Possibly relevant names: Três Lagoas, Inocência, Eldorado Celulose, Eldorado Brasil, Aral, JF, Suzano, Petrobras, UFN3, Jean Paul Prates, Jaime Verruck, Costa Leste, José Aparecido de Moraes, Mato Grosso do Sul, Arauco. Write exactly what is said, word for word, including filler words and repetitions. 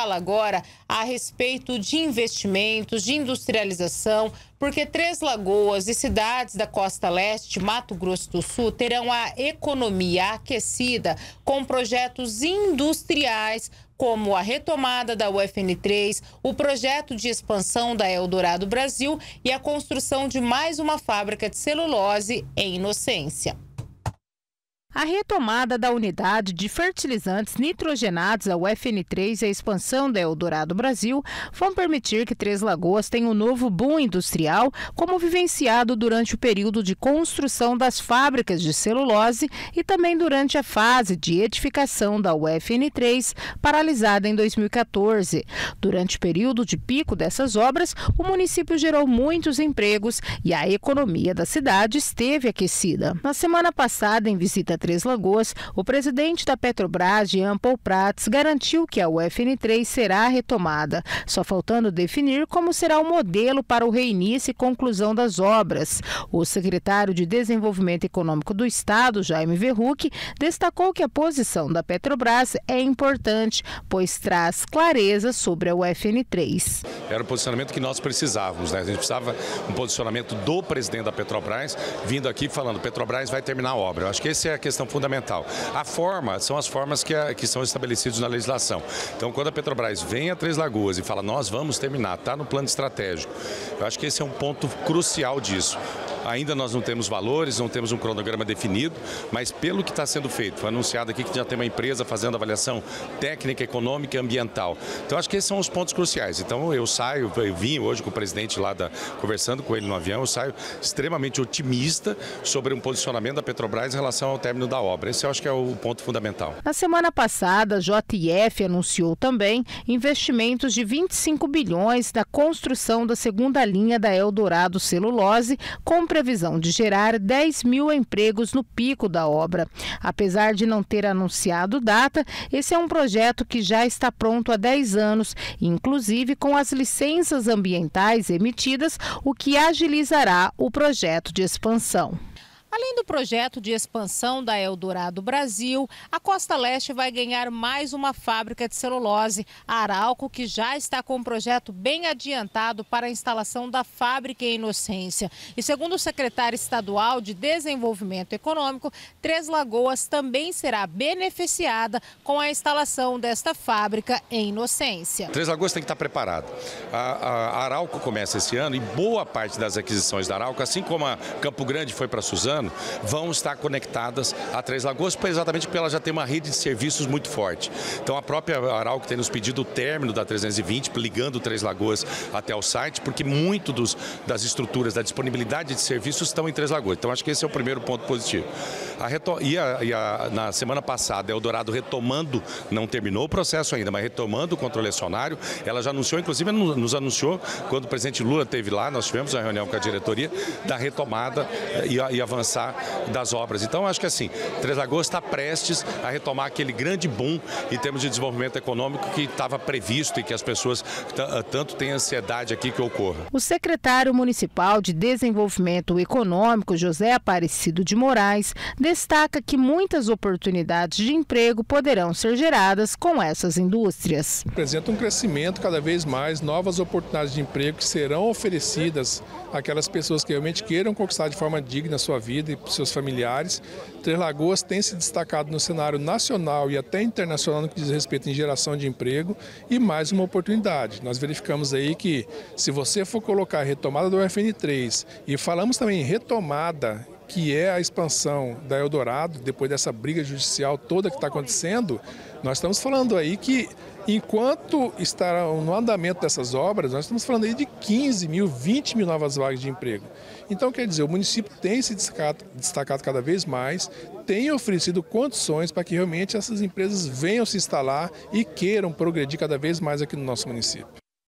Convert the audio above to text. fala agora a respeito de investimentos, de industrialização, porque Três Lagoas e cidades da Costa Leste, Mato Grosso do Sul, terão a economia aquecida com projetos industriais, como a retomada da U F N três, o projeto de expansão da Eldorado Brasil e a construção de mais uma fábrica de celulose em Inocência. A retomada da unidade de fertilizantes nitrogenados da U F N três e a expansão da Eldorado Brasil vão permitir que Três Lagoas tenha um novo boom industrial, como vivenciado durante o período de construção das fábricas de celulose e também durante a fase de edificação da U F N três, paralisada em dois mil e quatorze. Durante o período de pico dessas obras, o município gerou muitos empregos e a economia da cidade esteve aquecida. Na semana passada, em visita Três Lagoas, o presidente da Petrobras, Jean Paul Prates, garantiu que a U F N três será retomada, só faltando definir como será o modelo para o reinício e conclusão das obras. O secretário de Desenvolvimento Econômico do Estado, Jaime Verruck, destacou que a posição da Petrobras é importante, pois traz clareza sobre a U F N três. Era o posicionamento que nós precisávamos, né? A gente precisava um posicionamento do presidente da Petrobras, vindo aqui falando, Petrobras vai terminar a obra. Eu acho que esse é a questão fundamental. A forma, são as formas que, a, que são estabelecidas na legislação. Então, quando a Petrobras vem a Três Lagoas e fala, nós vamos terminar, está no plano estratégico, eu acho que esse é um ponto crucial disso. Ainda nós não temos valores, não temos um cronograma definido, mas pelo que está sendo feito, foi anunciado aqui que já tem uma empresa fazendo avaliação técnica, econômica e ambiental. Então, acho que esses são os pontos cruciais. Então, eu saio, eu vim hoje com o presidente lá, da, conversando com ele no avião, eu saio extremamente otimista sobre um posicionamento da Petrobras em relação ao término da obra. Esse eu acho que é o ponto fundamental. Na semana passada, a J F anunciou também investimentos de vinte e cinco bilhões na construção da segunda linha da Eldorado Celulose, com previsão de gerar dez mil empregos no pico da obra. Apesar de não ter anunciado data, esse é um projeto que já está pronto há dez anos, inclusive com as licenças ambientais emitidas, o que agilizará o projeto de expansão. Além do projeto de expansão da Eldorado Brasil, a Costa Leste vai ganhar mais uma fábrica de celulose, a Arauco, que já está com um projeto bem adiantado para a instalação da fábrica em Inocência. E segundo o secretário estadual de Desenvolvimento Econômico, Três Lagoas também será beneficiada com a instalação desta fábrica em Inocência. Três Lagoas tem que estar preparado. A, a, a Arauco começa esse ano e boa parte das aquisições da Arauco, assim como a Campo Grande foi para Suzano, vão estar conectadas a Três Lagoas, exatamente porque ela já tem uma rede de serviços muito forte. Então a própria Aral que tem nos pedido o término da trezentos e vinte, ligando Três Lagoas até o site, porque muito dos, das estruturas, da disponibilidade de serviços estão em Três Lagoas. Então acho que esse é o primeiro ponto positivo. A retom... e, a, e a, na semana passada, a Eldorado retomando, não terminou o processo ainda, mas retomando o controle acionário, ela já anunciou, inclusive nos anunciou, quando o presidente Lula esteve lá, nós tivemos uma reunião com a diretoria, da retomada e, a, e avançando das obras. Então, acho que assim, Três Lagoas está prestes a retomar aquele grande boom em termos de desenvolvimento econômico que estava previsto e que as pessoas tanto têm ansiedade aqui que ocorra. O secretário municipal de Desenvolvimento Econômico, José Aparecido de Moraes, destaca que muitas oportunidades de emprego poderão ser geradas com essas indústrias. Apresenta um crescimento cada vez mais, novas oportunidades de emprego que serão oferecidas àquelas pessoas que realmente queiram conquistar de forma digna a sua vida e para os seus familiares. Três Lagoas tem se destacado no cenário nacional e até internacional no que diz respeito em geração de emprego e mais uma oportunidade. Nós verificamos aí que se você for colocar a retomada do U F N três e falamos também em retomada, que é a expansão da Eldorado, depois dessa briga judicial toda que está acontecendo, nós estamos falando aí que enquanto estará no andamento dessas obras, nós estamos falando aí de quinze mil, vinte mil novas vagas de emprego. Então, quer dizer, o município tem se destacado, destacado cada vez mais, tem oferecido condições para que realmente essas empresas venham se instalar e queiram progredir cada vez mais aqui no nosso município.